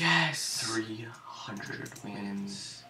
Yes! 300 wins.